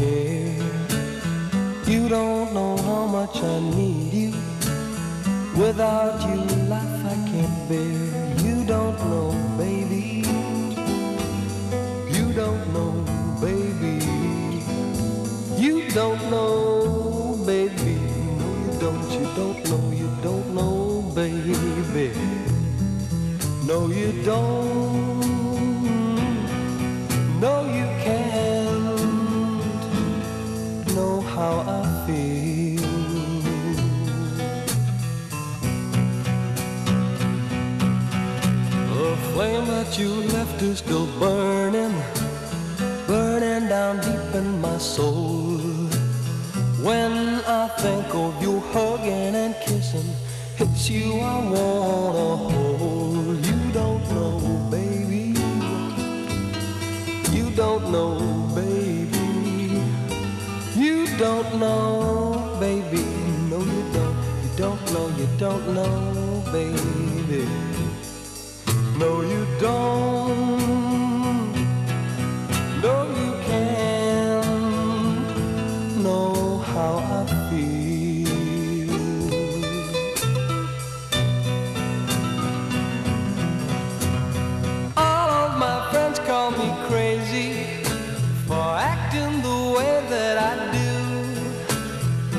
care. You don't know how much I need you. Without you, life I can't bear. You don't know, baby. You don't know, baby. You don't know, baby. No, you don't know, you don't know, baby. No, you don't. No, you can't know how I feel. The flame that you left is still burning, burning down deep in my soul. When I think of you hugging and kissing, it's you I wanna hold. You don't know, baby. You don't know, baby. You don't know, baby. No, you don't. You don't know, you don't know, baby. No, you don't. No, you can't know how I feel. All of my friends call me crazy for acting the way that I do,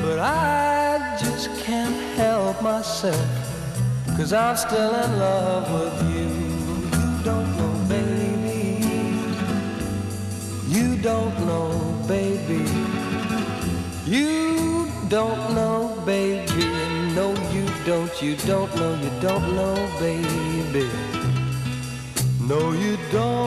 but I just can't help myself, 'cause I'm still in love with you. You don't know, baby. You don't know, baby. No, you don't. You don't know. You don't know, baby. No, you don't.